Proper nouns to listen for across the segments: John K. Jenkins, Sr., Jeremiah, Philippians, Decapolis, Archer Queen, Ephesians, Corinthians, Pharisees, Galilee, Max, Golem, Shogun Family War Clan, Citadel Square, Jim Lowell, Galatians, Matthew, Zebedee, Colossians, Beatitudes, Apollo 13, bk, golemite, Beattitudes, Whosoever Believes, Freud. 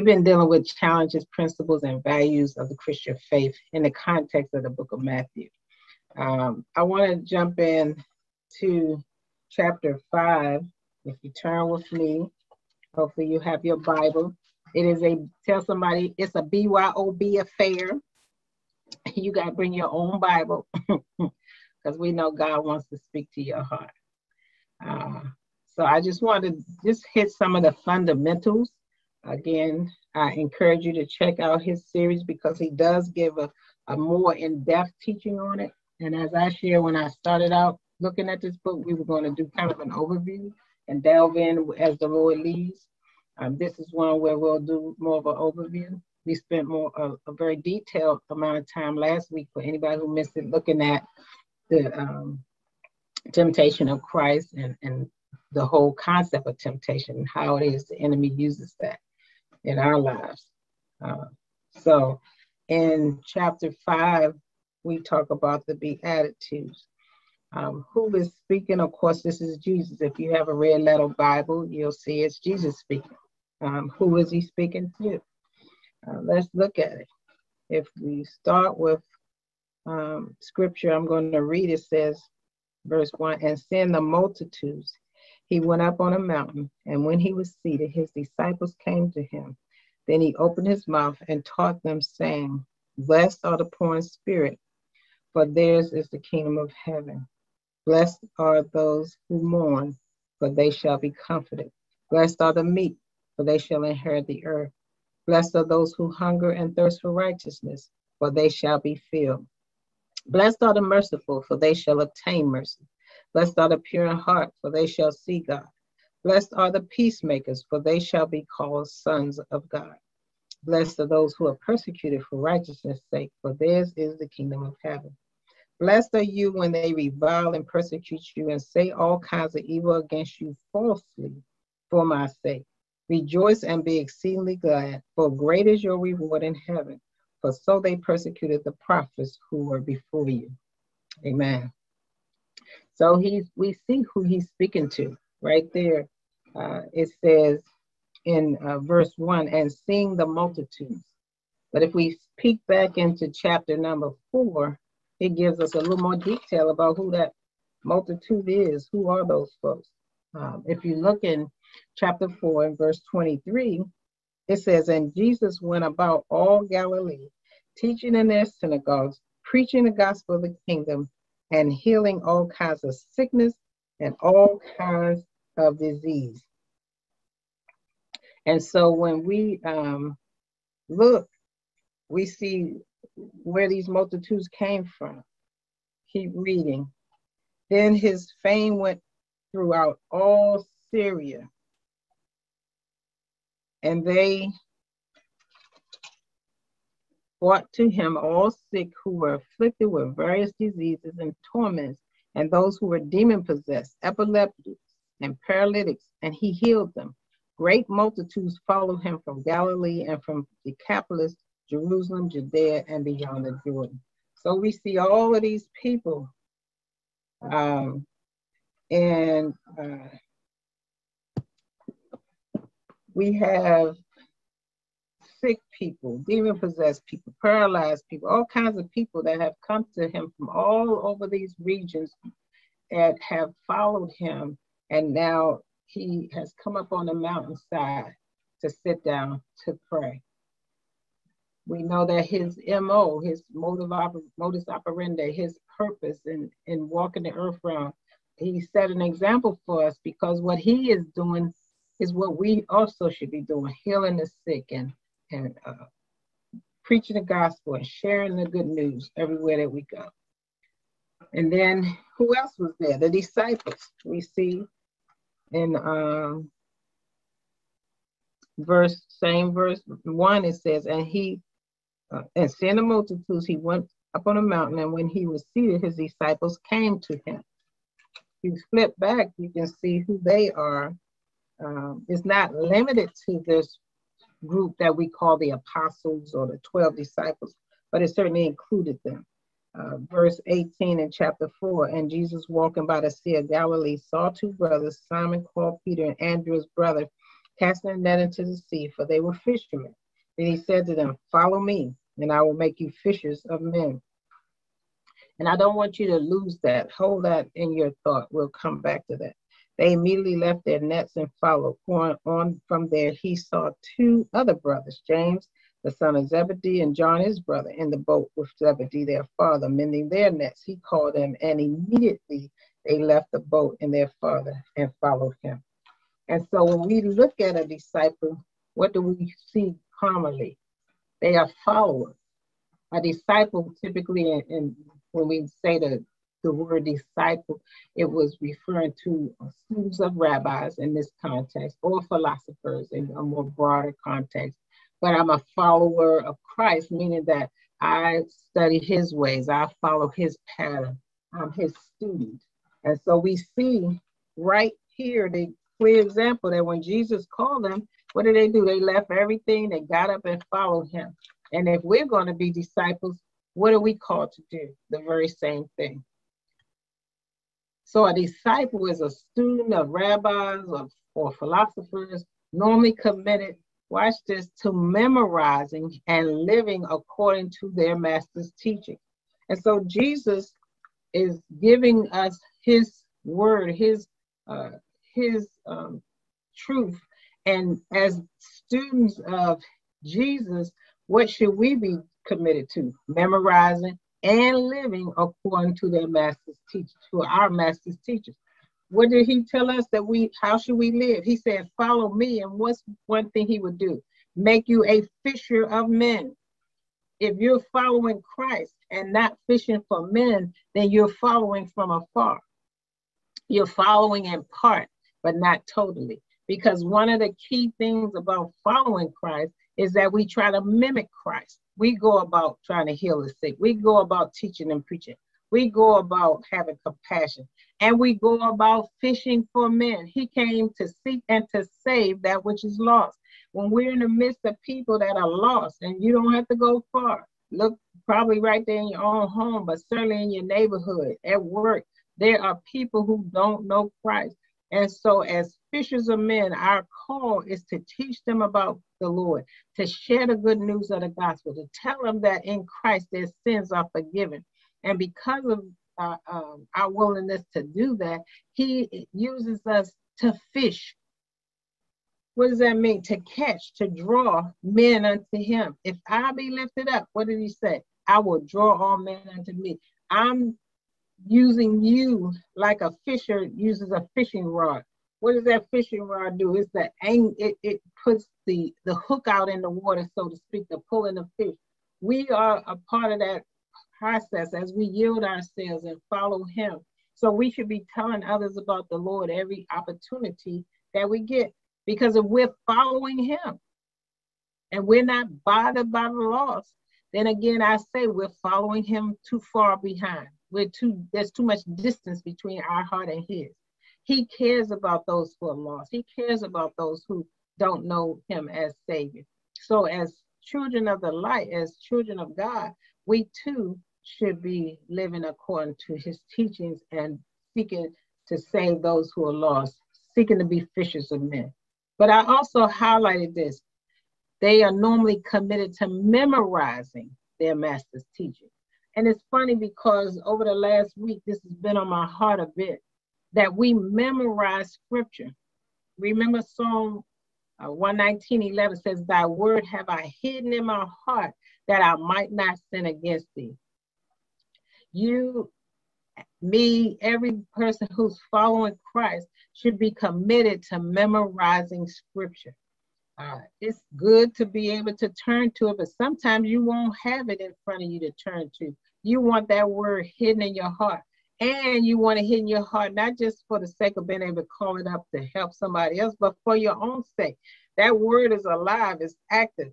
we've been dealing with challenges, principles, and values of the Christian faith in the context of the book of Matthew. I want to jump in to chapter 5. If you turn with me, hopefully you have your Bible. It is a, tell somebody, it's a BYOB affair. You got to bring your own Bible because we know God wants to speak to your heart. So I just wanted to just hit some of the fundamentals. Again, I encourage you to check out his series because he does give a more in-depth teaching on it. And as I shared when I started out looking at this book, we were going to do kind of an overview and delve in as the Lord leads. This is one where we'll do more of an overview. We spent more a very detailed amount of time last week for anybody who missed it, looking at the temptation of Christ and the whole concept of temptation and how it is the enemy uses that in our lives. So in chapter 5, we talk about the Beattitudes. Who is speaking? Of course, this is Jesus. If you have a red letter Bible, you'll see it's Jesus speaking. Who is he speaking to? Let's look at it. If we start with scripture, I'm going to read. It says, verse 1, and seeing the multitudes, he went up on a mountain, and when he was seated, his disciples came to him. Then he opened his mouth and taught them, saying, blessed are the poor in spirit, for theirs is the kingdom of heaven. Blessed are those who mourn, for they shall be comforted. Blessed are the meek, for they shall inherit the earth. Blessed are those who hunger and thirst for righteousness, for they shall be filled. Blessed are the merciful, for they shall obtain mercy. Blessed are the pure in heart, for they shall see God. Blessed are the peacemakers, for they shall be called sons of God. Blessed are those who are persecuted for righteousness' sake, for theirs is the kingdom of heaven. Blessed are you when they revile and persecute you and say all kinds of evil against you falsely for my sake. Rejoice and be exceedingly glad, for great is your reward in heaven. For so they persecuted the prophets who were before you. Amen. So we see who he's speaking to right there. It says in verse 1, and seeing the multitudes. But if we peek back into chapter number 4, it gives us a little more detail about who that multitude is. Who are those folks? If you look in chapter 4 and verse 23, it says, and Jesus went about all Galilee, teaching in their synagogues, preaching the gospel of the kingdom, and healing all kinds of sickness and all kinds of disease. And so when we look, we see where these multitudes came from. Keep reading. Then his fame went throughout all Syria, and they brought to him all sick who were afflicted with various diseases and torments, and those who were demon-possessed, epileptics, and paralytics, and he healed them. Great multitudes followed him from Galilee and from Decapolis, Jerusalem, Judea, and beyond the Jordan. So we see all of these people, we have sick people, demon-possessed people, paralyzed people, all kinds of people that have come to him from all over these regions that have followed him. And now he has come up on the mountainside to sit down to pray. We know that his MO, his modus operandi, his purpose in walking the earth round, he set an example for us because what he is doing is what we also should be doing, healing the sick and preaching the gospel and sharing the good news everywhere that we go. And then who else was there? The disciples. We see in verse 1, it says, and he, and seeing the multitudes, he went up on a mountain, and when he was seated, his disciples came to him. If you flip back, you can see who they are. It's not limited to this group that we call the apostles or the 12 disciples, but it certainly included them. Verse 18 in chapter 4, and Jesus walking by the Sea of Galilee saw two brothers, Simon called Peter and Andrew's brother, cast their net into the sea, for they were fishermen. Then he said to them, follow me, and I will make you fishers of men. And I don't want you to lose that. Hold that in your thought. We'll come back to that. They immediately left their nets and followed. Going on from there, he saw two other brothers, James, the son of Zebedee, and John, his brother, in the boat with Zebedee, their father, mending their nets. He called them, and immediately they left the boat and their father and followed him. And so when we look at a disciple, what do we see commonly? They are followers. A disciple typically, and when we say the word disciple, it was referring to students of rabbis in this context, or philosophers in a more broader context. But I'm a follower of Christ, meaning that I study his ways, I follow his pattern, I'm his student. And so we see right here the clear example that when Jesus called them, what do? They left everything, they got up and followed him. And if we're going to be disciples, what are we called to do? The very same thing. So a disciple is a student of rabbis or philosophers, normally committed, watch this, to memorizing and living according to their master's teaching. And so Jesus is giving us his word, his truth. And as students of Jesus, what should we be committed to? Memorizing and living according to their master's teaching, to our master's teachers. What did he tell us that how should we live? He said, follow me. And what's one thing he would do? Make you a fisher of men. If you're following Christ and not fishing for men, then you're following from afar. You're following in part, but not totally. Because one of the key things about following Christ is that we try to mimic Christ. We go about trying to heal the sick. We go about teaching and preaching. We go about having compassion. And we go about fishing for men. He came to seek and to save that which is lost. When we're in the midst of people that are lost, and you don't have to go far, look probably right there in your own home, but certainly in your neighborhood, at work, there are people who don't know Christ. And so as fishers of men, our call is to teach them about the Lord, to share the good news of the gospel, to tell them that in Christ their sins are forgiven. And because of our willingness to do that, he uses us to fish. What does that mean? To catch, to draw men unto him. If I be lifted up, what did he say? I will draw all men unto me. I'm using you like a fisher uses a fishing rod. What does that fishing rod do? It's the angle, it puts the hook out in the water, so to speak, the pulling of fish. We are a part of that process as we yield ourselves and follow him. So we should be telling others about the Lord every opportunity that we get, because if we're following him and we're not bothered by the loss, then again, I say we're following him too far behind. There's too much distance between our heart and his. He cares about those who are lost. He cares about those who don't know him as Savior. So as children of the light, as children of God, we too should be living according to his teachings and seeking to save those who are lost, seeking to be fishers of men. But I also highlighted this. They are normally committed to memorizing their master's teaching. And it's funny because over the last week, this has been on my heart a bit, that we memorize scripture. Remember Psalm 119:11 says, thy word have I hidden in my heart that I might not sin against thee. You, me, every person who's following Christ should be committed to memorizing scripture. It's good to be able to turn to it, but sometimes you won't have it in front of you to turn to. You want that word hidden in your heart. And you want to hit in your heart, not just for the sake of being able to call it up to help somebody else, but for your own sake. That word is alive, it's active,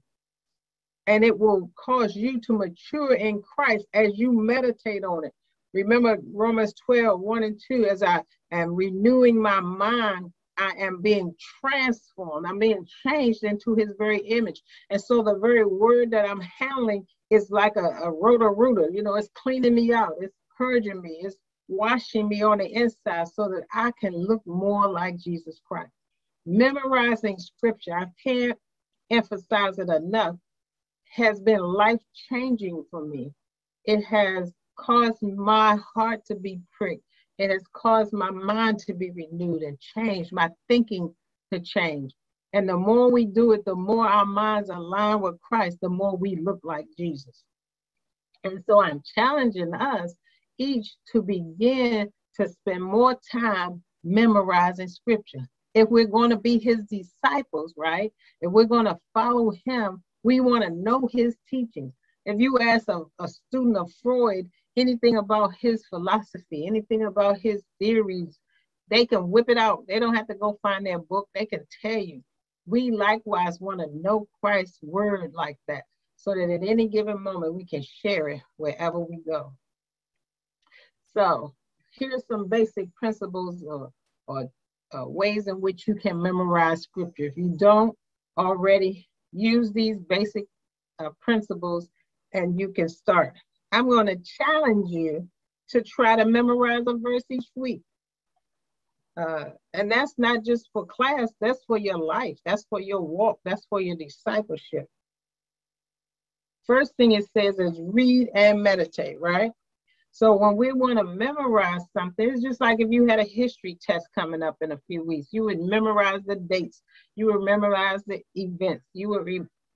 and it will cause you to mature in Christ as you meditate on it. Remember Romans 12:1-2, as I am renewing my mind, I am being transformed. I'm being changed into his very image. And so the very word that I'm handling is like a roto-rooter. You know, it's cleaning me out, it's purging me, it's washing me on the inside so that I can look more like Jesus Christ. memorizing scripture, I can't emphasize it enough, has been life-changing for me. It has caused my heart to be pricked. It has caused my mind to be renewed and changed, my thinking to change. And the more we do it, the more our minds align with Christ, the more we look like Jesus. And so I'm challenging us each to begin to spend more time memorizing scripture. If we're going to be his disciples, right? If we're going to follow him, we want to know his teachings. If you ask a student of Freud anything about his philosophy, anything about his theories, they can whip it out. They don't have to go find their book. They can tell you. We likewise want to know Christ's word like that, so that at any given moment we can share it wherever we go. So here's some basic principles or ways in which you can memorize scripture. If you don't already, use these basic principles and you can start. I'm going to challenge you to try to memorize a verse each week. And that's not just for class, that's for your life, that's for your walk, that's for your discipleship. First thing it says is read and meditate, right? So when we want to memorize something, it's just like if you had a history test coming up in a few weeks, you would memorize the dates, you would memorize the events, you would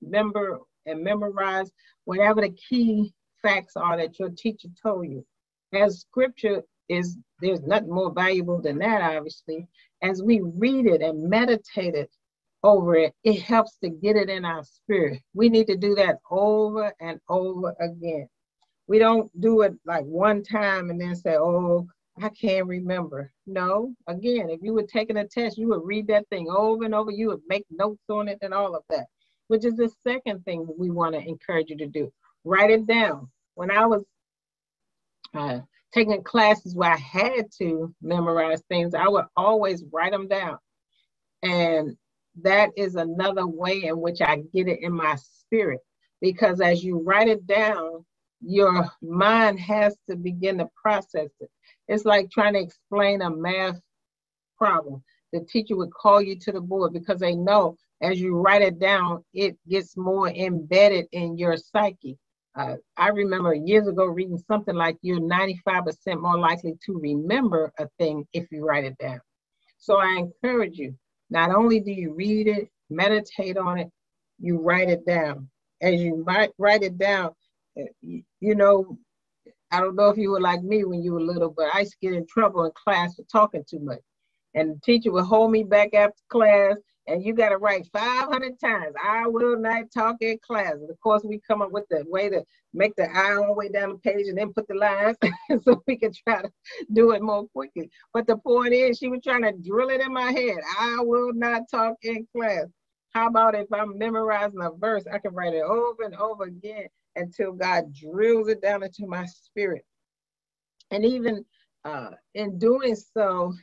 remember and memorize whatever the key facts are that your teacher told you. As scripture is, there's nothing more valuable than that, obviously. As we read it and meditate it over it, it helps to get it in our spirit. We need to do that over and over again. We don't do it like one time and then say, oh, I can't remember. No, again, if you were taking a test, you would read that thing over and over. You would make notes on it and all of that, which is the second thing we want to encourage you to do. Write it down. When I was taking classes where I had to memorize things, I would always write them down. And that is another way in which I get it in my spirit, because as you write it down, your mind has to begin to process it. It's like trying to explain a math problem. The teacher would call you to the board because they know as you write it down, it gets more embedded in your psyche. I remember years ago reading something like you're 95% more likely to remember a thing if you write it down. So I encourage you, not only do you read it, meditate on it, you write it down. As you write it down, you know, I don't know if you were like me when you were little, but I used to get in trouble in class for talking too much. And the teacher would hold me back after class, and you got to write 500 times, I will not talk in class. And of course, we come up with the way to make the I all the way down the page and then put the lines so we can try to do it more quickly. But the point is, she was trying to drill it in my head. I will not talk in class. How about if I'm memorizing a verse, I can write it over and over again until God drills it down into my spirit. And even in doing so,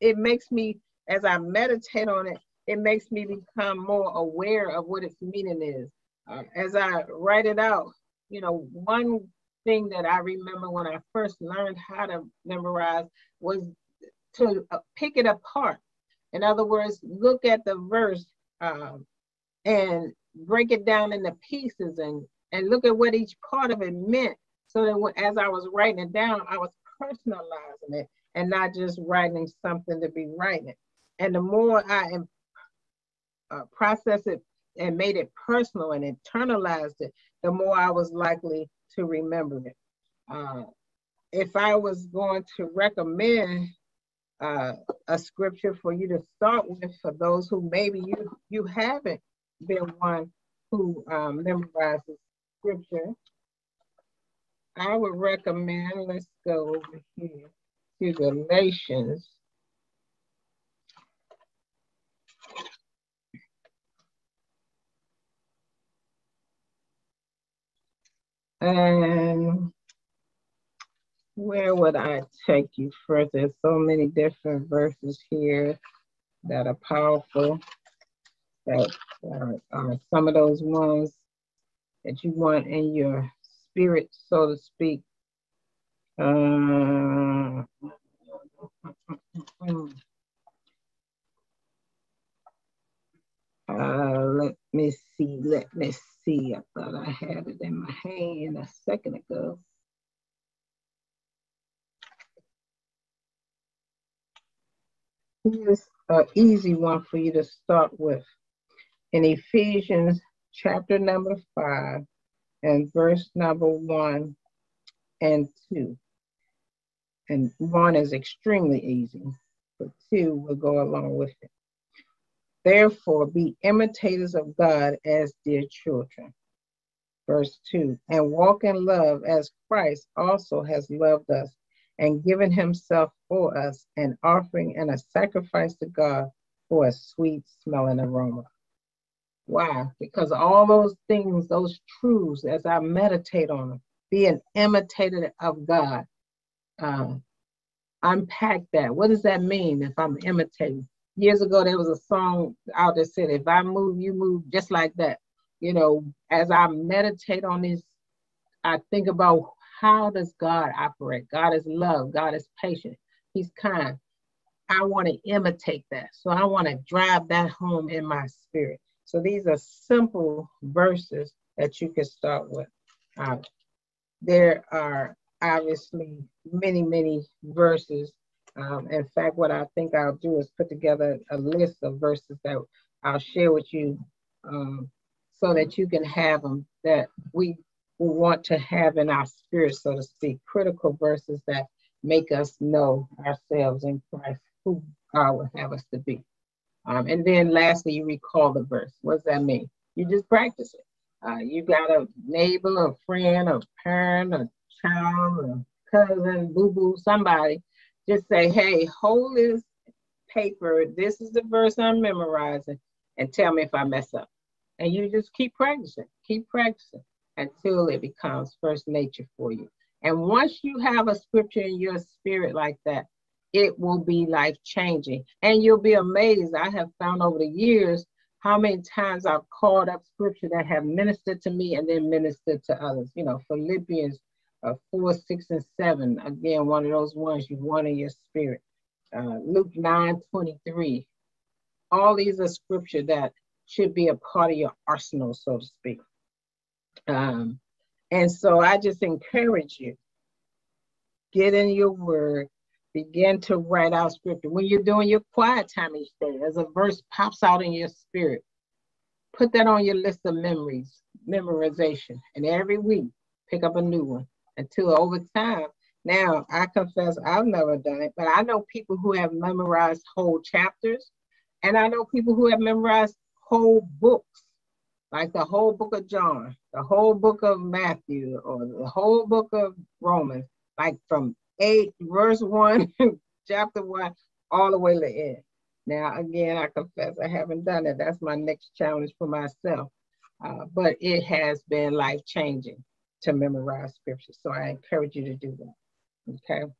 it makes me, as I meditate on it, it makes me become more aware of what its meaning is. As I write it out, you know, one thing that I remember when I first learned how to memorize was to pick it apart. In other words, look at the verse and break it down into pieces and look at what each part of it meant, so that as I was writing it down, I was personalizing it and not just writing something to be writing it. And the more I processed it and made it personal and internalized it, the more I was likely to remember it. If I was going to recommend a scripture for you to start with, for those who maybe you haven't been one who memorizes scripture, I would recommend, let's go over here to Galatians. And where would I take you first? There's so many different verses here that are powerful. That are some of those ones that you want in your spirit, so to speak. Let me see. I thought I had it in my hand a second ago. Here's an easy one for you to start with. In Ephesians chapter number 5 and verse number 1 and 2. And 1 is extremely easy, but 2 will go along with it. Therefore, be imitators of God as dear children. Verse 2, and walk in love as Christ also has loved us and given himself for us, an offering and a sacrifice to God for a sweet smelling aroma. Why? Because all those things, those truths, as I meditate on them, be an imitator of God. Unpack that. What does that mean if I'm imitating? Years ago, there was a song out that said, if I move, you move, just like that. You know, as I meditate on this, I think about how does God operate? God is love. God is patient. He's kind. I want to imitate that. So I want to drive that home in my spirit. So these are simple verses that you can start with. There are obviously many, many verses. In fact, what I think I'll do is put together a list of verses that I'll share with you so that you can have them that we want to have in our spirit, so to speak, critical verses that make us know ourselves in Christ, who God would have us to be. And then lastly, you recall the verse. What does that mean? You just practice it. You got a neighbor, a friend, a parent, a child, a cousin, boo-boo, somebody. Just say, hey, hold this paper. This is the verse I'm memorizing, and tell me if I mess up. And you just keep practicing until it becomes first nature for you. And once you have a scripture in your spirit like that, it will be life-changing. And you'll be amazed. I have found over the years how many times I've called up scripture that have ministered to me and then ministered to others. You know, Philippians 4:6 and 7. Again, one of those ones you want in your spirit. Luke 9:23. All these are scripture that should be a part of your arsenal, so to speak. And so I just encourage you, get in your word. Begin to write out scripture. When you're doing your quiet time each day, as a verse pops out in your spirit, put that on your list of memories, memorization. And every week, pick up a new one until over time. Now, I confess I've never done it, but I know people who have memorized whole chapters, and I know people who have memorized whole books, like the whole book of John, the whole book of Matthew, or the whole book of Romans, like from 8, verse 1, chapter 1, all the way to the end. Now, again, I confess I haven't done it. That's my next challenge for myself. But it has been life-changing to memorize scripture. So I encourage you to do that, okay?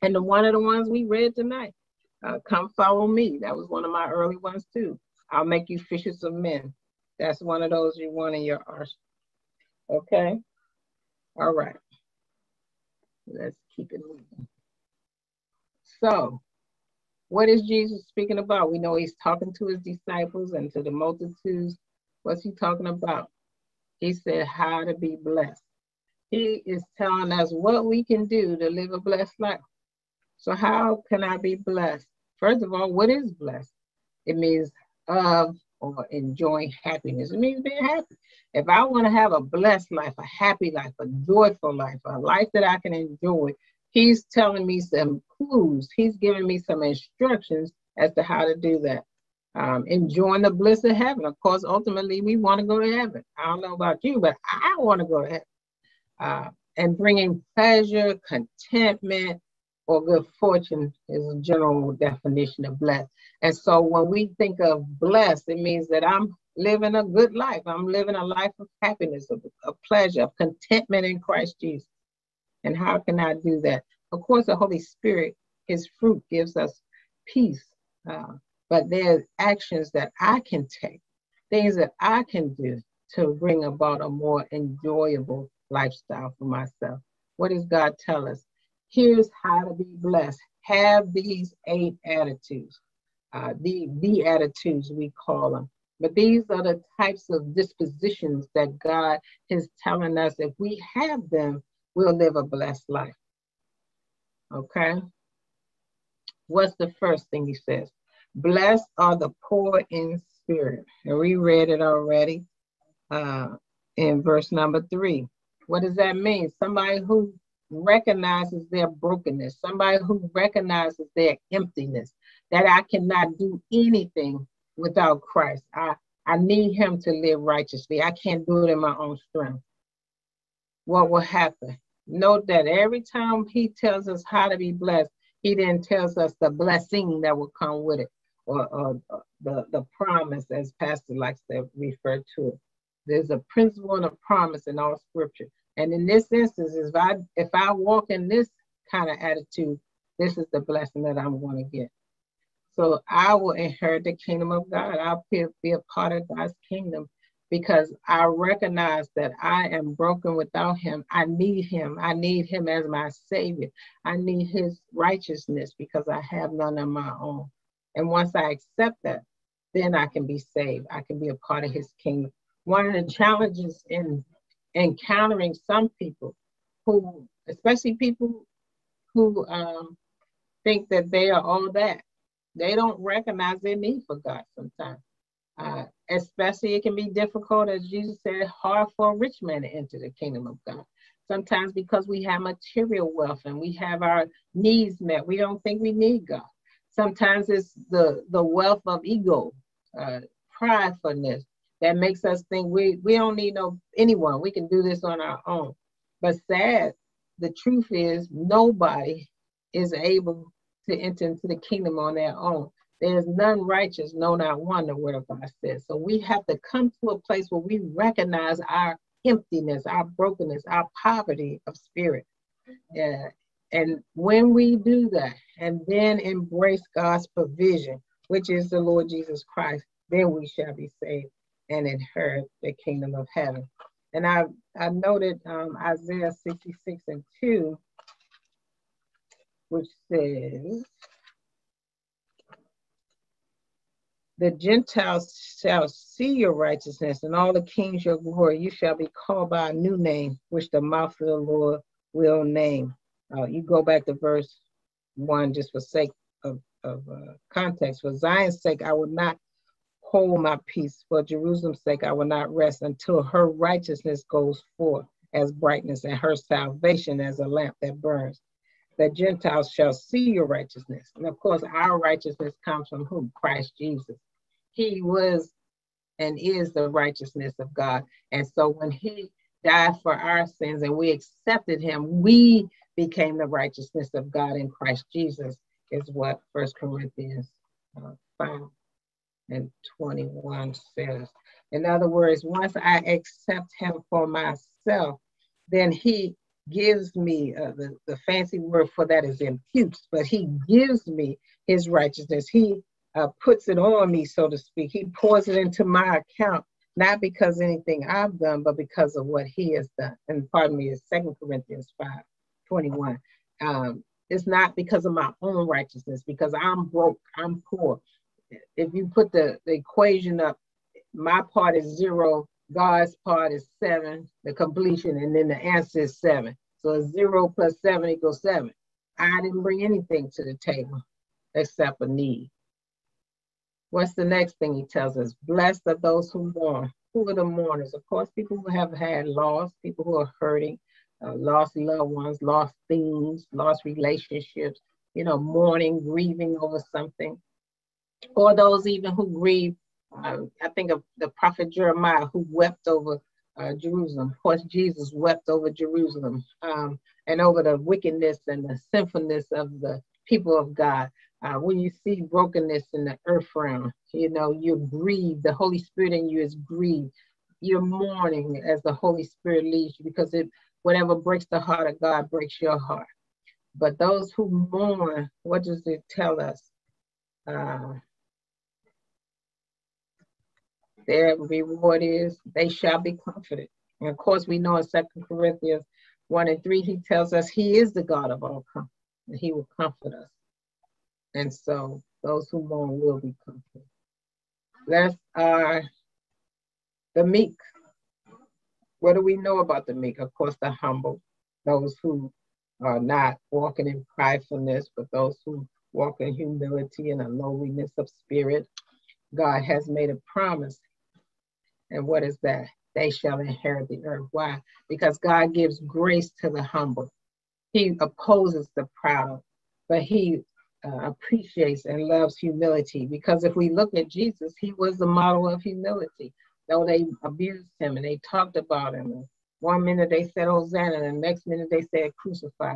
And one of the ones we read tonight, Come Follow Me. That was one of my early ones, too. I'll make you fishers of men. That's one of those you want in your arsenal, okay? All right. Let's keep it moving. So, what is Jesus speaking about? We know he's talking to his disciples and to the multitudes. What's he talking about? He said how to be blessed. He is telling us what we can do to live a blessed life. So how can I be blessed? First of all, what is blessed? It means of or enjoying happiness. It means being happy. If I want to have a blessed life, a happy life, a joyful life, a life that I can enjoy, he's telling me some clues. He's giving me some instructions as to how to do that. Enjoying the bliss of heaven. Of course, ultimately, we want to go to heaven. I don't know about you, but I want to go to heaven. And bringing pleasure, contentment, or good fortune is a general definition of blessed. And so when we think of blessed, it means that I'm living a good life. I'm living a life of happiness, of pleasure, of contentment in Christ Jesus. And how can I do that? Of course, the Holy Spirit, his fruit gives us peace. But there's actions that I can take, things that I can do to bring about a more enjoyable lifestyle for myself. What does God tell us? Here's how to be blessed. Have these 8 attitudes, the Beattitudes we call them. But these are the types of dispositions that God is telling us, if we have them, we'll live a blessed life. Okay? What's the first thing he says? Blessed are the poor in spirit. And we read it already in verse 3. What does that mean? Somebody who recognizes their brokenness, somebody who recognizes their emptiness, that I cannot do anything without Christ. I need him to live righteously. I can't do it in my own strength. What will happen? Note that every time he tells us how to be blessed, he then tells us the blessing that will come with it, or the promise, as Pastor likes to refer to it. There's a principle and a promise in all scripture. And in this instance, if I walk in this kind of attitude, this is the blessing that I'm going to get. So I will inherit the kingdom of God. I'll be a part of God's kingdom because I recognize that I am broken without him. I need him. I need him as my savior. I need his righteousness because I have none of my own. And once I accept that, then I can be saved. I can be a part of his kingdom. One of the challenges in encountering some people who, especially people who think that they are all that, they don't recognize their need for God sometimes. Especially it can be difficult, as Jesus said, hard for a rich man to enter the kingdom of God. Sometimes because we have material wealth and we have our needs met, we don't think we need God. Sometimes it's the wealth of ego, pridefulness, that makes us think we don't need anyone. We can do this on our own. But sad, the truth is nobody is able to enter into the kingdom on their own. There is none righteous, no, not one, the word of God says. So we have to come to a place where we recognize our emptiness, our brokenness, our poverty of spirit. Yeah. And when we do that and then embrace God's provision, which is the Lord Jesus Christ, then we shall be saved and inherit the kingdom of heaven. And I noted Isaiah 66:2, which says, the Gentiles shall see your righteousness and all the kings your glory. You shall be called by a new name, which the mouth of the Lord will name. You go back to verse 1 just for sake of context. For Zion's sake, I will not hold my peace. For Jerusalem's sake, I will not rest until her righteousness goes forth as brightness and her salvation as a lamp that burns. The Gentiles shall see your righteousness. And of course, our righteousness comes from whom? Christ Jesus. He was and is the righteousness of God. And so when he died for our sins and we accepted him, we became the righteousness of God in Christ Jesus, is what 1 Corinthians 5:21 says. In other words, once I accept him for myself, then he gives me, the fancy word for that is imputes, but he gives me his righteousness. He puts it on me, so to speak. He pours it into my account, not because anything I've done, but because of what he has done. And pardon me, it's 2 Corinthians 5:21. It's not because of my own righteousness, because I'm broke, I'm poor. If you put the equation up, my part is 0, God's part is 7, the completion, and then the answer is 7. So it's 0 + 7 = 7. I didn't bring anything to the table except a need. What's the next thing he tells us? Blessed are those who mourn. Who are the mourners? Of course, people who have had loss, people who are hurting, lost loved ones, lost things, lost relationships, mourning, grieving over something. Or those even who grieve, I think of the prophet Jeremiah, who wept over Jerusalem. Of course, Jesus wept over Jerusalem and over the wickedness and the sinfulness of the people of God. When you see brokenness in the earth realm, you're grieved. The Holy Spirit in you is grieved. You're mourning as the Holy Spirit leads you, because whatever breaks the heart of God breaks your heart. But those who mourn, what does it tell us? Their reward is they shall be comforted. And of course, we know in 2 Corinthians 1:3, he tells us he is the God of all comfort, and he will comfort us. And so those who mourn will be comforted. Blessed are the meek. What do we know about the meek? Of course, the humble, those who are not walking in pridefulness, but those who walk in humility and a lowliness of spirit. God has made a promise. And what is that? They shall inherit the earth. Why? Because God gives grace to the humble. He opposes the proud, but he appreciates and loves humility. Because if we look at Jesus, he was the model of humility. Though they abused him and they talked about him. And one minute they said, Hosanna, and the next minute they said, crucify.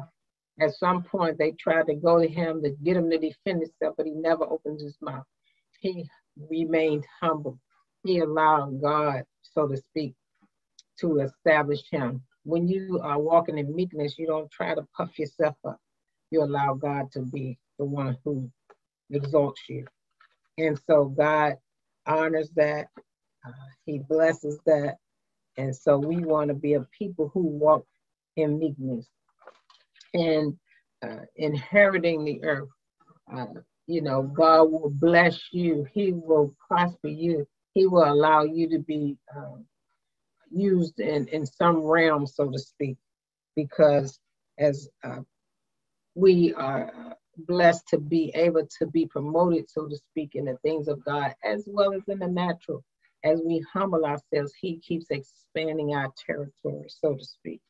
At some point, they tried to go to him to get him to defend himself, but he never opened his mouth. He remained humble. He allowed God, so to speak, to establish him. When you are walking in meekness, you don't try to puff yourself up. You allow God to be the one who exalts you. And so God honors that. He blesses that. And so we want to be a people who walk in meekness. And inheriting the earth, you know, God will bless you. He will prosper you. He will allow you to be used in some realm, so to speak, because as we are blessed to be able to be promoted, so to speak, in the things of God, as well as in the natural. As we humble ourselves, he keeps expanding our territory, so to speak.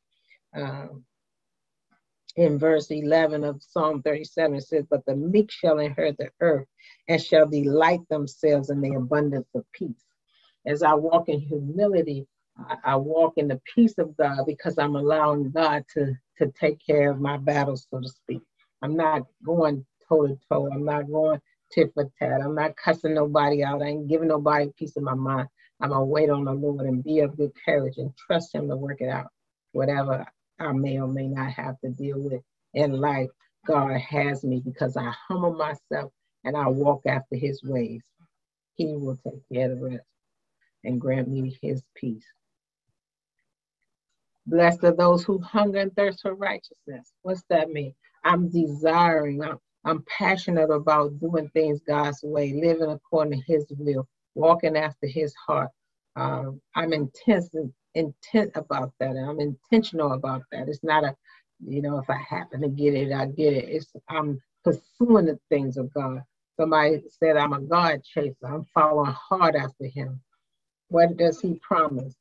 In verse 11 of Psalm 37, it says, but the meek shall inherit the earth and shall delight themselves in the abundance of peace. As I walk in humility, I walk in the peace of God because I'm allowing God to take care of my battles, so to speak. I'm not going toe-to-toe. I'm not going tit for tat. I'm not cussing nobody out. I ain't giving nobody a piece of my mind. I'm going to wait on the Lord and be of good courage and trust him to work it out, whatever I may or may not have to deal with in life. God has me because I humble myself and I walk after his ways. He will take care of the rest and grant me his peace. Blessed are those who hunger and thirst for righteousness. What's that mean? I'm desiring, I'm passionate about doing things God's way, living according to his will, walking after his heart. I'm intent about that, and I'm intentional about that. It's not a, you know, if I happen to get it, I get it. It's, I'm pursuing the things of God. Somebody said I'm a God chaser. I'm following hard after him. What does he promise?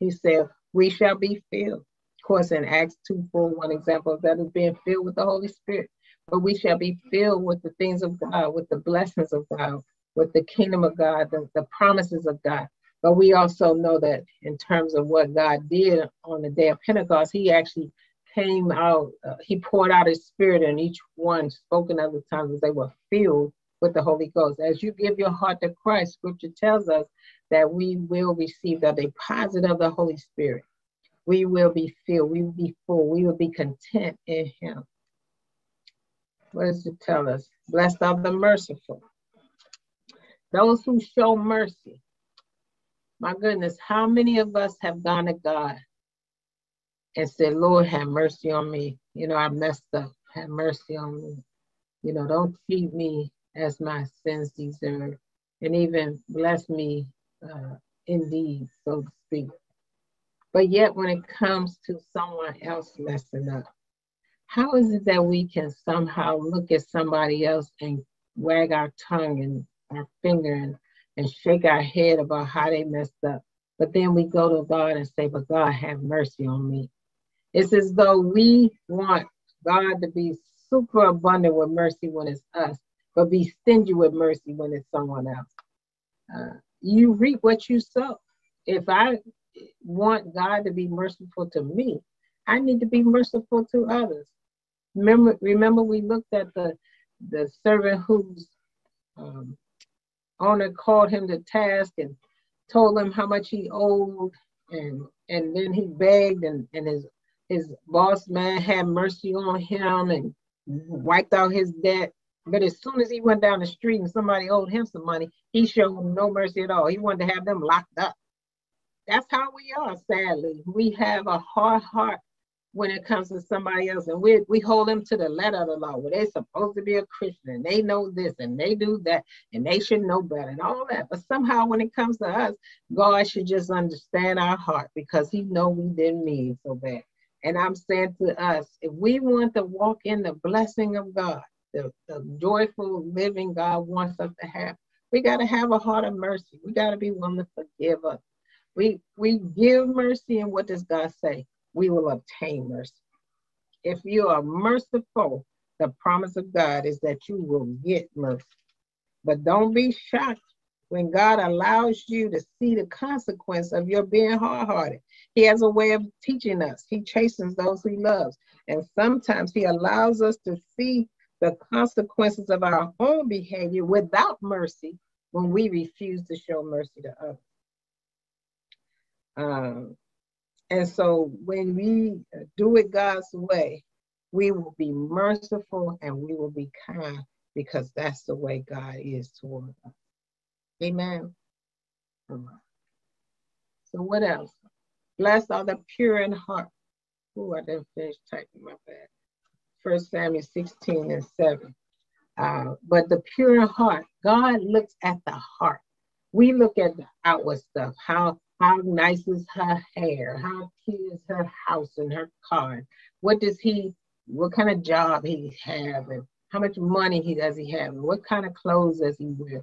He said, we shall be filled. Of course, in Acts 2:4, one example of that is being filled with the Holy Spirit. But we shall be filled with the things of God, with the blessings of God, with the kingdom of God, the promises of God. But we also know that in terms of what God did on the day of Pentecost, he actually came out, he poured out his spirit, and each one spoke in other tongues as they were filled with the Holy Ghost. As you give your heart to Christ, scripture tells us that we will receive the deposit of the Holy Spirit. We will be filled, we will be full, we will be content in him. What does it tell us? Blessed are the merciful. Those who show mercy. My goodness, how many of us have gone to God and said, Lord, have mercy on me. You know, I messed up. Have mercy on me. You know, don't treat me as my sins deserve. And even bless me indeed, so to speak. But yet when it comes to someone else messing up, how is it that we can somehow look at somebody else and wag our tongue and our finger and shake our head about how they messed up? But then we go to God and say, but God, have mercy on me. It's as though we want God to be super abundant with mercy when it's us, but be stingy with mercy when it's someone else. You reap what you sow. If I want God to be merciful to me, I need to be merciful to others. Remember we looked at the servant whose owner called him to task and told him how much he owed, and then he begged, and his boss man had mercy on him and wiped out his debt. But as soon as he went down the street and somebody owed him some money, he showed no mercy at all. He wanted to have them locked up. That's how we are, sadly. We have a hard heart. when it comes to somebody else, and we hold them to the letter of the law. Well, they're supposed to be a Christian, and they know this, and they do that, and they should know better, and all that. But somehow, when it comes to us, God should just understand our heart, because He know we didn't mean so bad. And I'm saying to us, if we want to walk in the blessing of God, the joyful living God wants us to have, we got to have a heart of mercy. We got to be willing to forgive us. We give mercy, and what does God say? We will obtain mercy. If you are merciful, the promise of God is that you will get mercy. But don't be shocked when God allows you to see the consequence of your being hard-hearted. He has a way of teaching us. He chastens those He loves. And sometimes He allows us to see the consequences of our own behavior without mercy when we refuse to show mercy to others. And so when we do it God's way, we will be merciful and we will be kind, because that's the way God is toward us. Amen. So what else? Blessed are the pure in heart. Who I didn't finish typing, my bad. 1 Samuel 16:7. But the pure in heart, God looks at the heart. We look at the outward stuff, how nice is her hair? How cute is her house and her car? What kind of job he have? And how much money does he have? And what kind of clothes does he wear?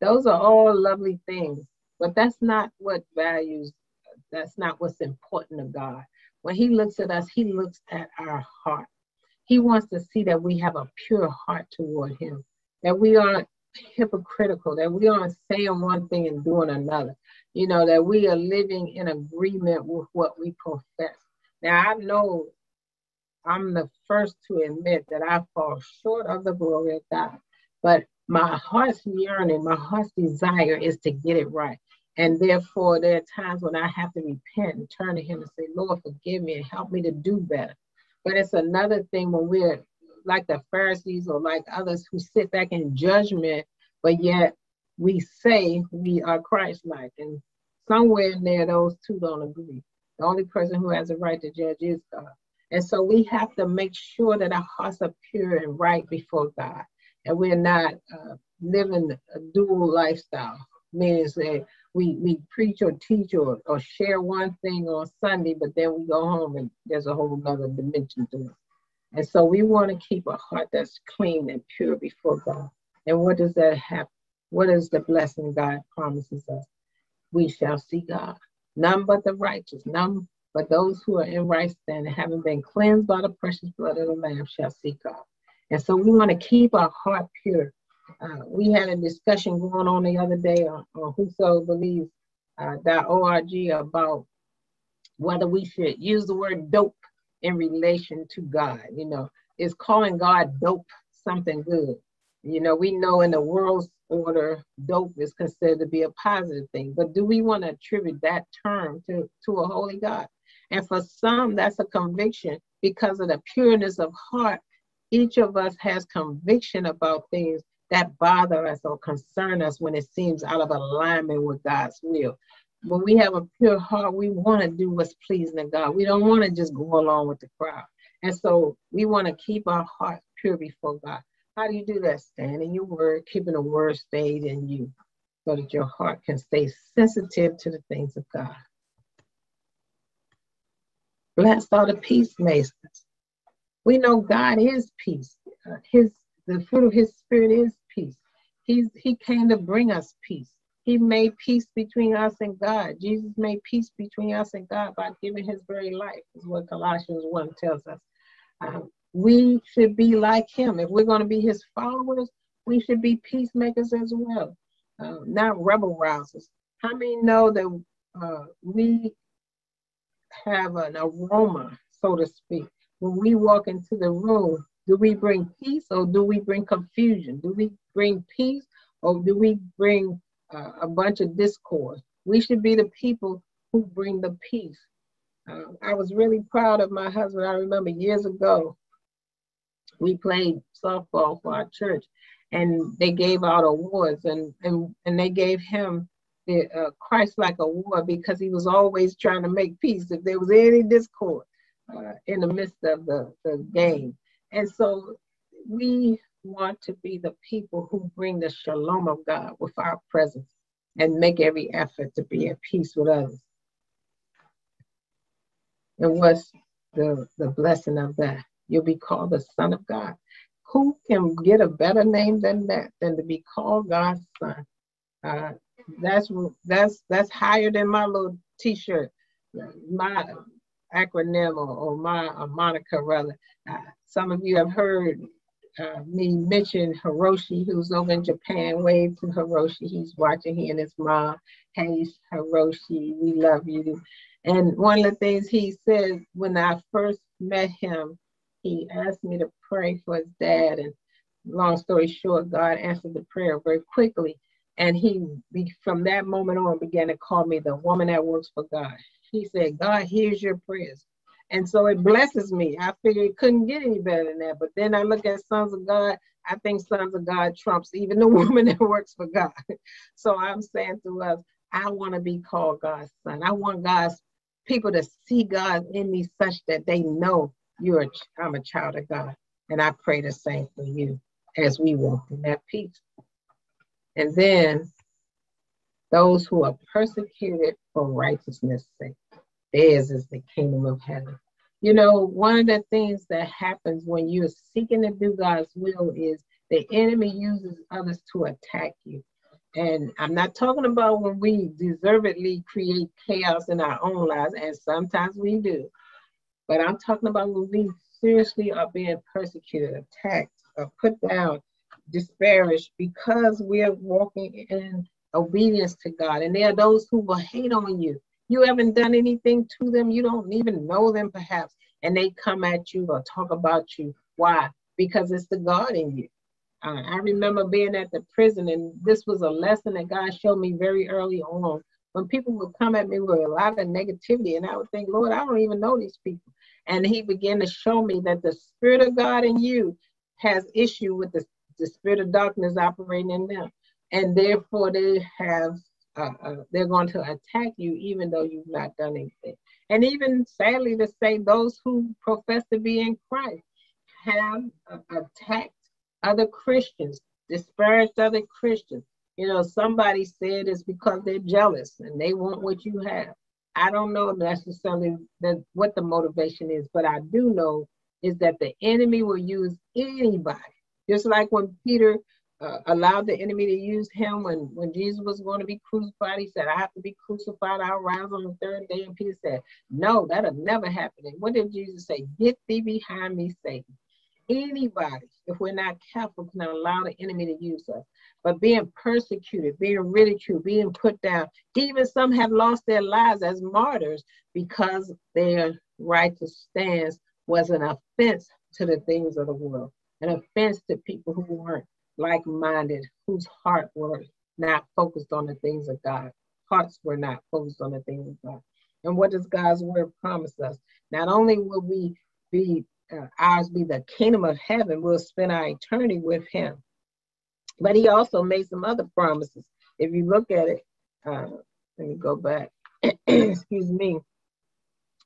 Those are all lovely things, but that's not what's important to God. When He looks at us, He looks at our heart. He wants to see that we have a pure heart toward Him, that we aren't hypocritical, that we aren't saying one thing and doing another. You know, that we are living in agreement with what we profess. Now, I know I'm the first to admit that I fall short of the glory of God, but my heart's yearning, my heart's desire is to get it right. And therefore, there are times when I have to repent and turn to Him and say, Lord, forgive me and help me to do better. But it's another thing when we're like the Pharisees or like others who sit back in judgment, but yet we say we are Christ-like, and somewhere in there, those two don't agree. The only person who has a right to judge is God. And so we have to make sure that our hearts are pure and right before God, and we're not living a dual lifestyle, meaning that we preach or teach or share one thing on Sunday, but then we go home and there's a whole other dimension to it. And so we want to keep a heart that's clean and pure before God. And what does that happen? What is the blessing God promises us? We shall see God. None but the righteous, none but those who are in right standing, having been cleansed by the precious blood of the Lamb, shall see God. And so we want to keep our heart pure. We had a discussion going on the other day on Whosoever Believes .org about whether we should use the word dope in relation to God. You know, is calling God dope something good? You know, we know in the world's order, dope is considered to be a positive thing, but do we want to attribute that term to a holy God? And for some, that's a conviction because of the pureness of heart. Each of us has conviction about things that bother us or concern us when it seems out of alignment with God's will. When we have a pure heart, we want to do what's pleasing to God. We don't want to just go along with the crowd. And so we want to keep our heart pure before God. How do you do that? Stand in your word, keeping the word stayed in you so that your heart can stay sensitive to the things of God. Blessed are the peacemakers. We know God is peace. The fruit of His Spirit is peace. He came to bring us peace. He made peace between us and God. Jesus made peace between us and God by giving His very life, is what Colossians 1 tells us. We should be like Him. If we're going to be His followers, we should be peacemakers as well, not rebel rousers. How many know that we have an aroma, so to speak? When we walk into the room, do we bring peace or do we bring confusion? Do we bring peace or do we bring a bunch of discord? We should be the people who bring the peace. I was really proud of my husband. I remember years ago, we played softball for our church, and they gave out awards, and they gave him the Christ-like award because he was always trying to make peace if there was any discord. in the midst of the game. And so we want to be the people who bring the shalom of God with our presence and make every effort to be at peace with others. And what's the blessing of that? You'll be called the Son of God. Who can get a better name than that, than to be called God's son? That's higher than my little T-shirt, my acronym or my moniker rather. Some of you have heard me mention Hiroshi, who's over in Japan. Wave to Hiroshi. He's watching. He and his mom. Hey, Hiroshi, we love you. And one of the things he said when I first met him, he asked me to pray for his dad. And long story short, God answered the prayer very quickly. And he, from that moment on, began to call me the woman that works for God. He said, God hears your prayers. And so it blesses me. I figured it couldn't get any better than that. But then I look at Sons of God. I think Sons of God trumps even the woman that works for God. So I'm saying to us, I want to be called God's son. I want God's people to see God in me such that they know I'm a child of God. And I pray the same for you as we walk in that peace. And then those who are persecuted for righteousness' sake, theirs is the kingdom of heaven. You know, one of the things that happens when you're seeking to do God's will is the enemy uses others to attack you. And I'm not talking about when we deservedly create chaos in our own lives, and sometimes we do. But I'm talking about when we seriously are being persecuted, attacked, or put down, disparaged, because we're walking in obedience to God. And there are those who will hate on you. You haven't done anything to them. You don't even know them, perhaps. And they come at you or talk about you. Why? Because it's the God in you. I remember being at the prison, and this was a lesson that God showed me very early on. When people would come at me with a lot of negativity, and I would think, Lord, I don't even know these people. And he began to show me that the Spirit of God in you has issue with the spirit of darkness operating in them. And therefore, they have they're going to attack you even though you've not done anything. And even sadly to say, those who profess to be in Christ have attacked other Christians, disparaged other Christians. You know, somebody said it's because they're jealous and they want what you have. I don't know necessarily that what the motivation is, but I do know is that the enemy will use anybody. Just like when Peter allowed the enemy to use him when Jesus was going to be crucified, he said, I have to be crucified. I'll rise on the third day. And Peter said, no, that'll never happen. And what did Jesus say? Get thee behind me, Satan. Anybody, if we're not careful, can allow the enemy to use us. But being persecuted, being ridiculed, being put down, even some have lost their lives as martyrs because their righteous stance was an offense to the things of the world, an offense to people who weren't like-minded, whose heart were not focused on the things of God. Hearts were not focused on the things of God. And what does God's word promise us? Not only will we be, ours be the kingdom of heaven, we'll spend our eternity with him. But he also made some other promises. If you look at it, let me go back, excuse me.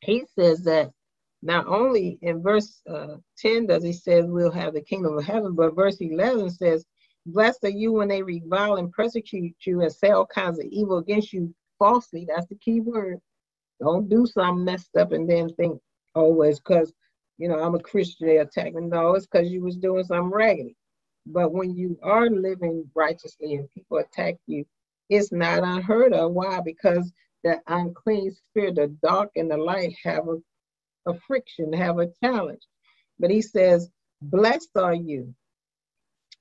He says that not only in verse 10 does he say we'll have the kingdom of heaven, but verse 11 says, blessed are you when they revile and persecute you and say all kinds of evil against you falsely. That's the key word. Don't do something messed up and then think always because, you know, I'm a Christian, they attack me. No, it's because you was doing something raggedy. But when you are living righteously and people attack you, it's not unheard of. Why? Because the unclean spirit, the dark and the light have a friction, have a challenge. But he says, blessed are you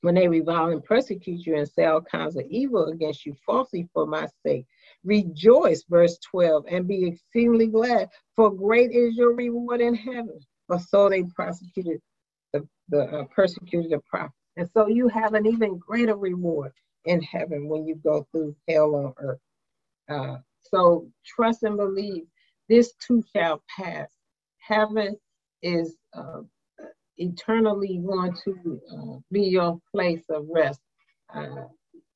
when they revile and persecute you and say all kinds of evil against you falsely for my sake. Rejoice, verse 12, and be exceedingly glad, for great is your reward in heaven. For so they persecuted the prophet. And so you have an even greater reward in heaven when you go through hell on earth. So trust and believe, this too shall pass. Heaven is eternally going to be your place of rest.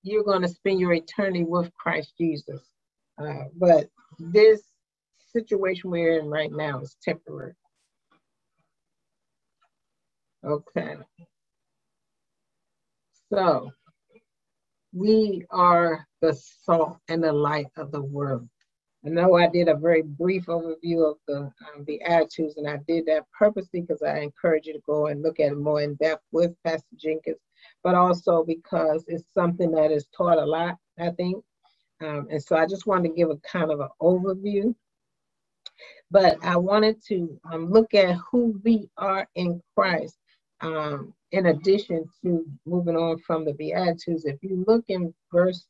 You're going to spend your eternity with Christ Jesus. But this situation we're in right now is temporary. Okay. So we are the salt and the light of the world. I know I did a very brief overview of the Beattitudes, and I did that purposely because I encourage you to go and look at it more in depth with Pastor Jenkins, but also because it's something that is taught a lot, I think. And so I just wanted to give a kind of an overview, but I wanted to look at who we are in Christ. In addition to moving on from the Beatitudes, if you look in verse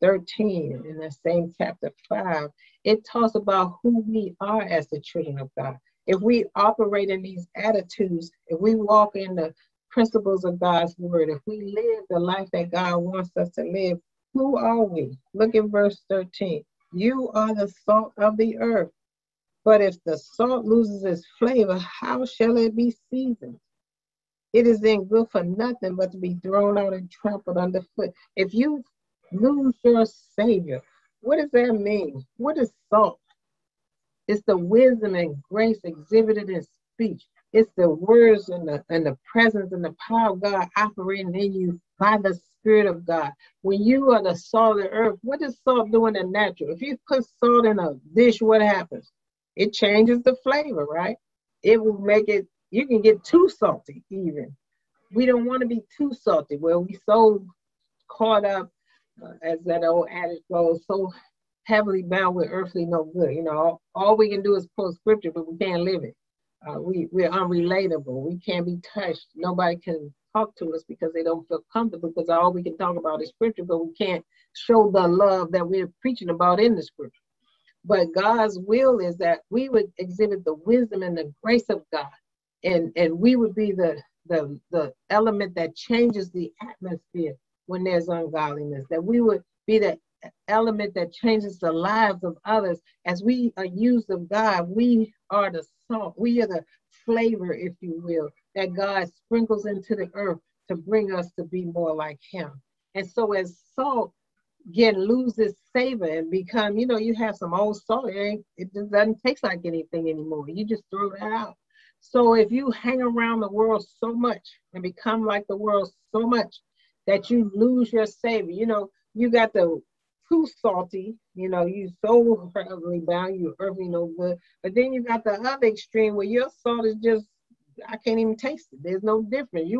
13 in the same chapter 5, it talks about who we are as the children of God. If we operate in these attitudes, if we walk in the principles of God's word, if we live the life that God wants us to live, who are we? Look at verse 13. You are the salt of the earth, but if the salt loses its flavor, how shall it be seasoned? It is then good for nothing but to be thrown out and trampled underfoot. If you lose your Savior, what does that mean? What is salt? It's the wisdom and grace exhibited in speech. It's the words and the presence and the power of God operating in you by the Spirit of God. When you are the salt of the earth, what does salt do in the natural? If you put salt in a dish, what happens? It changes the flavor, right? It will make it, you can get too salty even. We don't want to be too salty. Well, we so caught up, as that old adage goes, so heavily bound with earthly no good. You know, all we can do is pull scripture, but we can't live it. We're unrelatable. We can't be touched. Nobody can talk to us because they don't feel comfortable, because all we can talk about is scripture, but we can't show the love that we're preaching about in the scripture. But God's will is that we would exhibit the wisdom and the grace of God, and we would be the element that changes the atmosphere when there's ungodliness, that we would be the element that changes the lives of others. As we are used of God, we are the salt, we are the flavor, if you will, that God sprinkles into the earth to bring us to be more like him. And so as salt again loses savor and become, you know, you have some old salt, it just doesn't taste like anything anymore. You just throw that out. So if you hang around the world so much and become like the world so much that you lose your savor, you know, you got the too salty, you know, you so heavily bound, you earthly no good, but then you got the other extreme where your salt is just, I can't even taste it. There's no difference.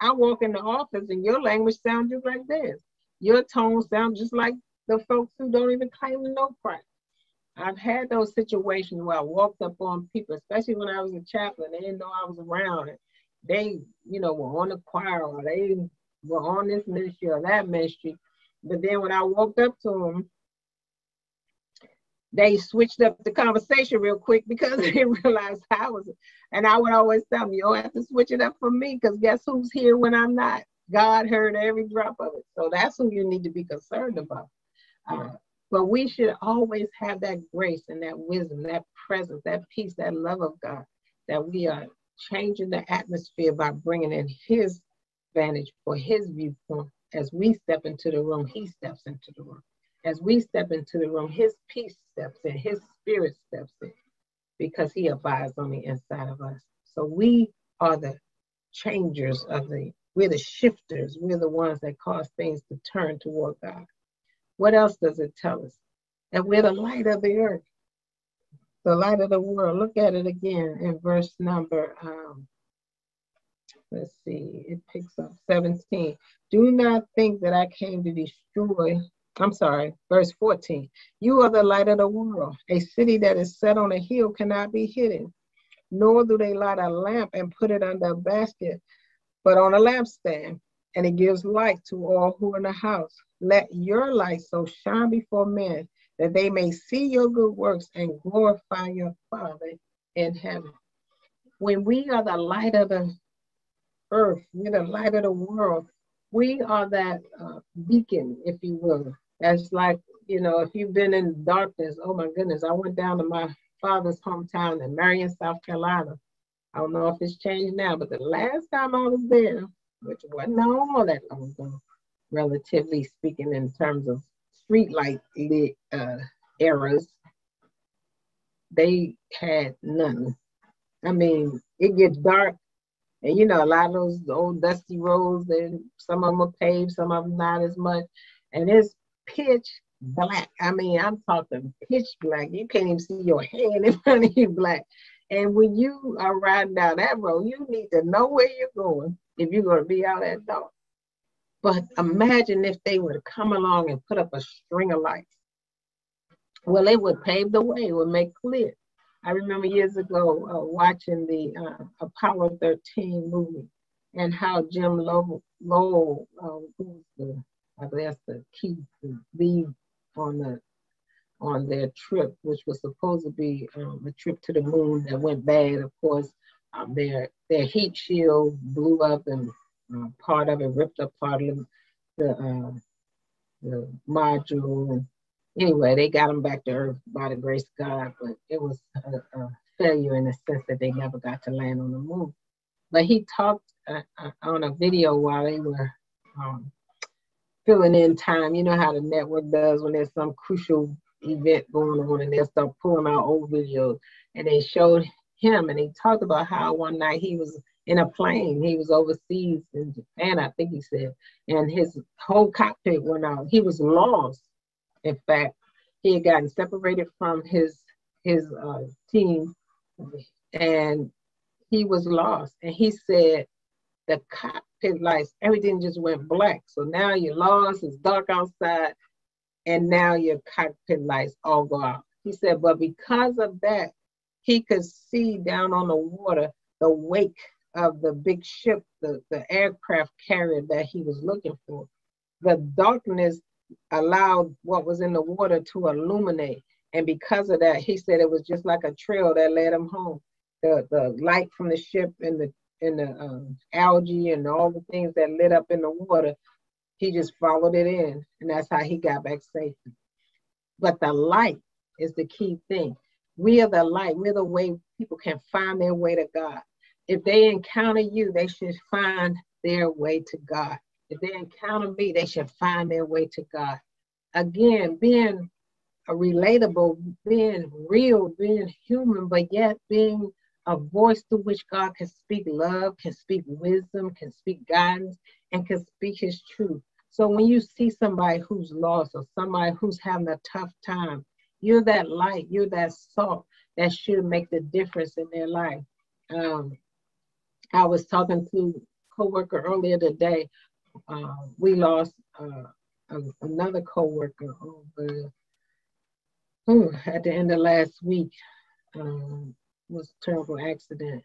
I walk in the office and your language sounds just like theirs. Your tone sounds just like the folks who don't even claim to know Christ. I've had those situations where I walked up on people, especially when I was a chaplain. They didn't know I was around. And they, you know, were on the choir, or they were on this ministry or that ministry. But then when I walked up to them, they switched up the conversation real quick because they realized I was, and I would always tell them, you don't have to switch it up for me, because guess who's here when I'm not? God heard every drop of it. So that's who you need to be concerned about. But we should always have that grace and that wisdom, that presence, that peace, that love of God, that we are changing the atmosphere by bringing in his vantage for his viewpoint. As we step into the room, he steps into the room. As we step into the room, his peace steps in, his spirit steps in, because he abides on the inside of us. So we are the changers of the, we're the shifters. We're the ones that cause things to turn toward God. What else does it tell us? That we're the light of the earth, the light of the world. Look at it again in verse number, let's see, it picks up 17. Do not think that I came to destroy, I'm sorry, verse 14. You are the light of the world. A city that is set on a hill cannot be hidden, nor do they light a lamp and put it under a basket, but on a lampstand, and it gives light to all who are in the house. Let your light so shine before men that they may see your good works and glorify your Father in heaven. When we are the light of the earth, we're the light of the world, we are that beacon, if you will. That's like, you know, if you've been in darkness, oh my goodness, I went down to my father's hometown in Marion, South Carolina. I don't know if it's changed now, but the last time I was there, which wasn't all that long ago, relatively speaking, in terms of streetlight lit eras, they had none. I mean, it gets dark And you know, a lot of those old dusty roads, and some of them are paved, some of them not as much. And it's pitch black. I mean, I'm talking pitch black. You can't even see your hand in front of you black. And when you are riding down that road, you need to know where you're going if you're going to be out that dark. But imagine if they would come along and put up a string of lights. Well, it would pave the way, it would make clear. I remember years ago watching the Apollo 13 movie and how Jim Lowell, who's the, I guess the key lead on the on their trip, which was supposed to be a trip to the moon that went bad. Of course, their heat shield blew up and part of it ripped up part of the module. And anyway, they got them back to Earth by the grace of God, but it was a failure in the sense that they never got to land on the moon. But he talked on a video while they were filling in time. You know how the network does when there's some crucial event going on and they'll start pulling out old videos, and they showed him and he talked about how one night he was in a plane, he was overseas in Japan, I think he said, and his whole cockpit went out. He was lost. In fact, he had gotten separated from his team and he was lost. And he said the cockpit lights, everything just went black. So now you're lost, it's dark outside, and now your cockpit lights all go out. He said, but because of that, he could see down on the water the wake of the big ship, the aircraft carrier that he was looking for. The darkness allowed what was in the water to illuminate. And because of that, he said it was just like a trail that led him home. The light from the ship and the algae and all the things that lit up in the water, he just followed it in, and that's how he got back safely. But the light is the key thing. We are the light. We're the way people can find their way to God. If they encounter you, they should find their way to God. If they encounter me, they should find their way to God. Again, being relatable, being real, being human, but yet being a voice through which God can speak love, can speak wisdom, can speak guidance, and can speak his truth. So when you see somebody who's lost or somebody who's having a tough time, you're that light, you're that salt that should make the difference in their life. I was talking to a coworker earlier today. We lost another coworker over at the end of last week. Was a terrible accident.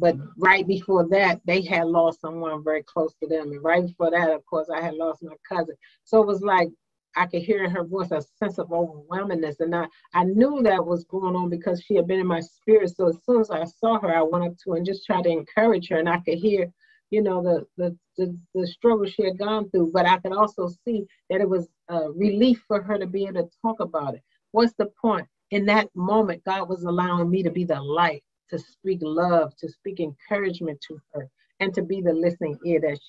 But right before that, they had lost someone very close to them. And right before that, of course, I had lost my cousin. So it was like I could hear in her voice a sense of overwhelmingness. And I knew that was going on because she had been in my spirit. So as soon as I saw her, I went up to her and just tried to encourage her. And I could hear, you know, the struggle she had gone through. But I could also see that it was a relief for her to be able to talk about it. What's the point? In that moment, God was allowing me to be the light, to speak love, to speak encouragement to her, and to be the listening ear that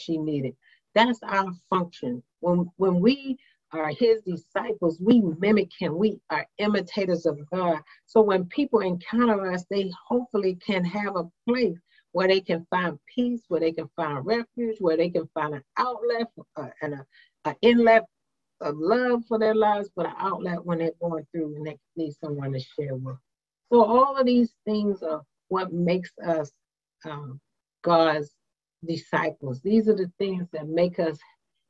she needed. That's our function. When we are his disciples, we mimic him. We are imitators of God. So when people encounter us, they hopefully can have a place where they can find peace, where they can find refuge, where they can find an outlet and an inlet of love for their lives, but an outlet when they're going through and they need someone to share with. So all of these things are what makes us God's disciples. These are the things that make us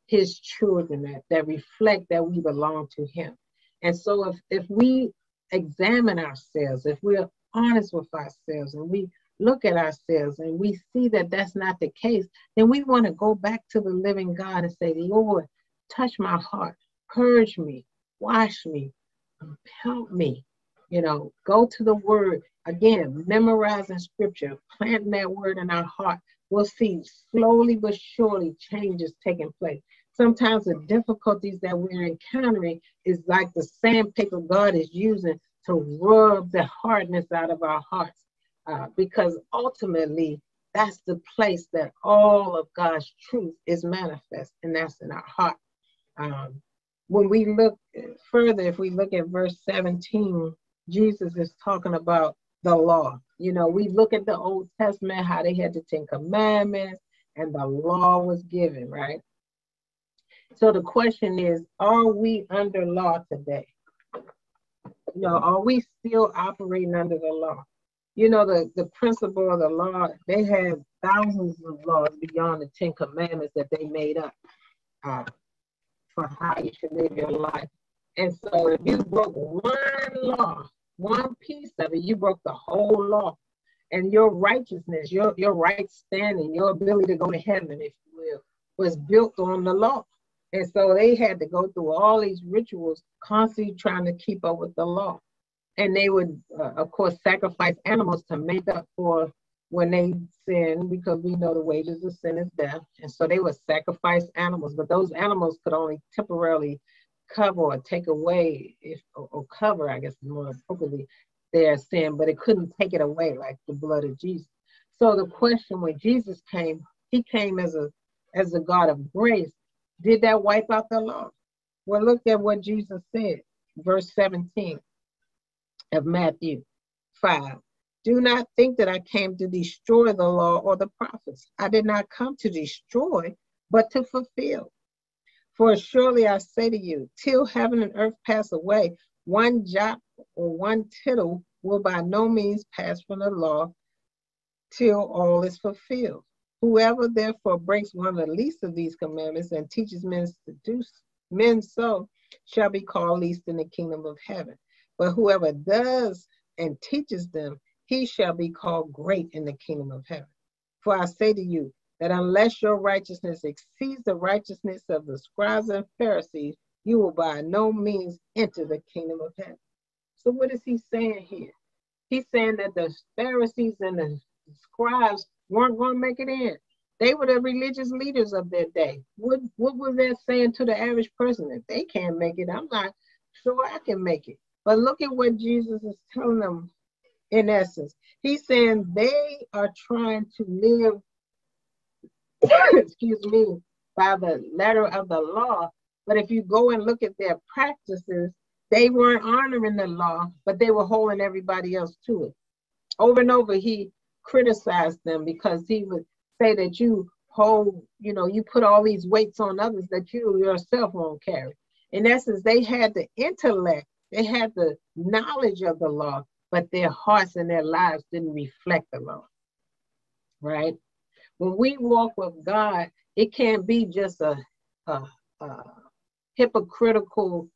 his children, that reflect that we belong to him. And so if we examine ourselves, if we're honest with ourselves and we look at ourselves and we see that that's not the case, then we want to go back to the living God and say, Lord, touch my heart, purge me, wash me, help me. You know, go to the word. Again, memorizing scripture, planting that word in our heart. We'll see slowly but surely changes taking place. Sometimes the difficulties that we're encountering is like the sandpaper God is using to rub the hardness out of our hearts. Because ultimately, that's the place that all of God's truth is manifest, and that's in our heart. When we look further, if we look at verse 17, Jesus is talking about the law. You know, we look at the Old Testament, how they had the 10 Commandments and the law was given, right? So the question is, are we under law today? You know, are we still operating under the law? You know, the principle of the law, they have thousands of laws beyond the 10 Commandments that they made up for how you should live your life. And so if you broke one law, one piece of it, you broke the whole law. And your righteousness, your right standing, your ability to go to heaven, if you will, was built on the law. And so they had to go through all these rituals, constantly trying to keep up with the law. And they would, of course, sacrifice animals to make up for when they sin, because we know the wages of sin is death. And so they would sacrifice animals, but those animals could only temporarily cover or take away, or cover, I guess, more appropriately, their sin, but it couldn't take it away like the blood of Jesus. So the question, when Jesus came, he came as a God of grace. Did that wipe out the law? Well, look at what Jesus said, verse 17 of Matthew 5. Do not think that I came to destroy the law or the prophets. I did not come to destroy, but to fulfill. For surely I say to you, till heaven and earth pass away, one jot or one tittle will by no means pass from the law till all is fulfilled. Whoever therefore breaks one of the least of these commandments and teaches men to do so shall be called least in the kingdom of heaven. But whoever does and teaches them, he shall be called great in the kingdom of heaven. For I say to you that unless your righteousness exceeds the righteousness of the scribes and Pharisees, you will by no means enter the kingdom of heaven. So what is he saying here? He's saying that the Pharisees and the scribes weren't going to make it in. They were the religious leaders of their day. What was that saying to the average person? If they can't make it, I'm not sure I can make it. But look at what Jesus is telling them in essence. He's saying they are trying to live, excuse me, by the letter of the law. But if you go and look at their practices, they weren't honoring the law, but they were holding everybody else to it. Over and over, he criticized them because he would say that you hold, you know, you put all these weights on others that you yourself won't carry. In essence, they had the intellect, they had the knowledge of the law, but their hearts and their lives didn't reflect the law, right? When we walk with God, it can't be just a hypocritical,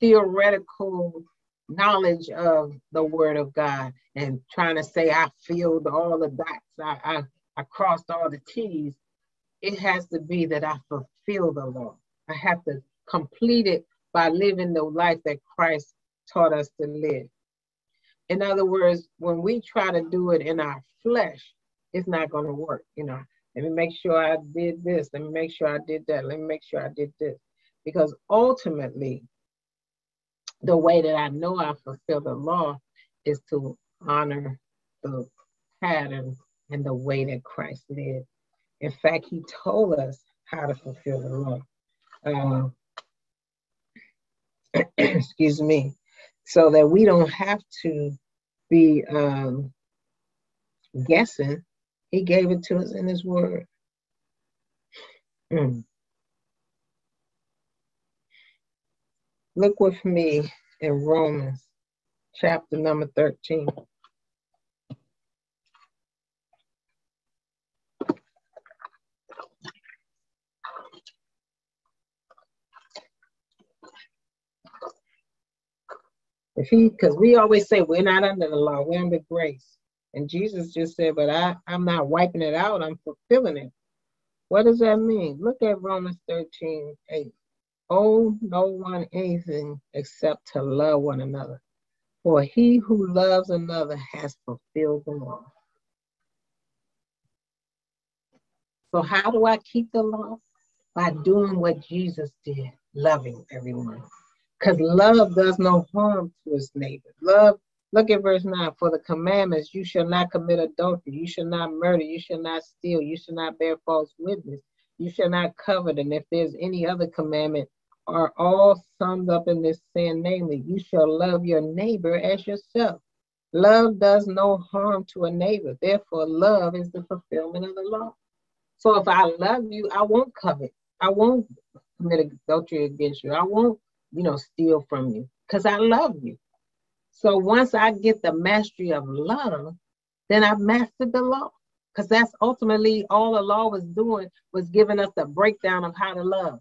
theoretical knowledge of the word of God and trying to say, I filled all the dots, I crossed all the T's. It has to be that I fulfill the law. I have to complete it by living the life that Christ taught us to live. In other words, when we try to do it in our flesh, it's not going to work. You know, let me make sure I did this. Let me make sure I did that. Let me make sure I did this. Because ultimately, the way that I know I fulfill the law is to honor the pattern and the way that Christ lived. In fact, he told us how to fulfill the law. Excuse me. So that we don't have to be guessing. He gave it to us in his word. Look with me in Romans chapter number 13. Because we always say we're not under the law, we're under grace. And Jesus just said, but I'm not wiping it out, I'm fulfilling it. What does that mean? Look at Romans 13:8. Owe no one anything except to love one another. For he who loves another has fulfilled the law. So how do I keep the law? By doing what Jesus did, loving everyone. Because love does no harm to his neighbor. Love, look at verse 9. For the commandments, you shall not commit adultery, you shall not murder, you shall not steal, you shall not bear false witness, you shall not covet. And if there's any other commandment, are all summed up in this sin, namely, you shall love your neighbor as yourself. Love does no harm to a neighbor. Therefore, love is the fulfillment of the law. So if I love you, I won't covet. I won't commit adultery against you. I won't, steal from you, because I love you. So once I get the mastery of love, then I've mastered the law, because that's ultimately all the law was doing, was giving us a breakdown of how to love,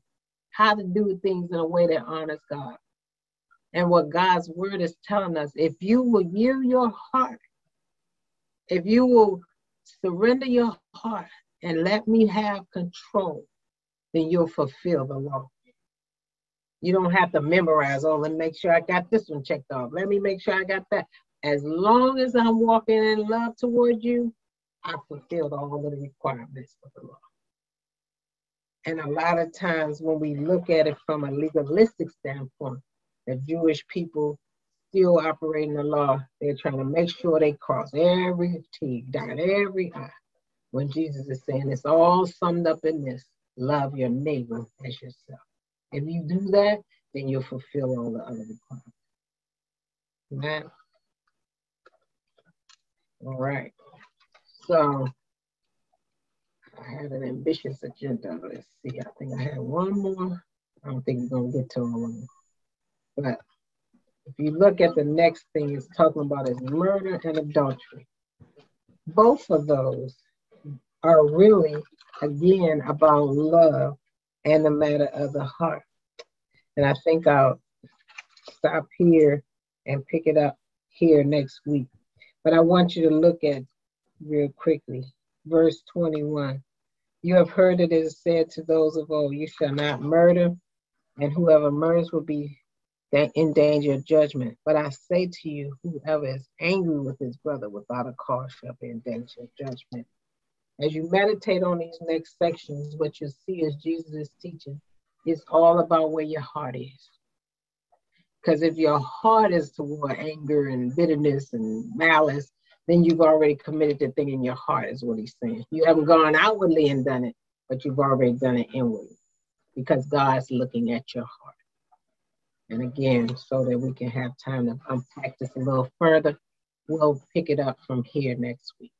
how to do things in a way that honors God. And what God's word is telling us, if you will give your heart, if you will surrender your heart and let me have control, then you'll fulfill the law. You don't have to memorize, oh, let me make sure I got this one checked off. Let me make sure I got that. As long as I'm walking in love toward you, I fulfilled all of the requirements of the law. And a lot of times when we look at it from a legalistic standpoint, the Jewish people still operating the law. They're trying to make sure they cross every T, dot every I. When Jesus is saying it's all summed up in this, love your neighbor as yourself. If you do that, then you'll fulfill all the other requirements. Amen. All right. So I had an ambitious agenda. Let's see. I think I had one more. I don't think we're going to get to all of them. But if you look at the next thing it's talking about is murder and adultery. Both of those are really, again, about love and the matter of the heart. And I think I'll stop here and pick it up here next week. But I want you to look at real quickly, verse 21. You have heard it is said to those of old, you shall not murder, and whoever murders will be in danger of judgment. But I say to you, whoever is angry with his brother without a cause shall be in danger of judgment. As you meditate on these next sections, what you'll see is Jesus' teaching is all about where your heart is. Because if your heart is toward anger and bitterness and malice, then you've already committed the thing in your heart, is what he's saying. You haven't gone outwardly and done it, but you've already done it inwardly, because God's looking at your heart. And again, so that we can have time to unpack this a little further, we'll pick it up from here next week.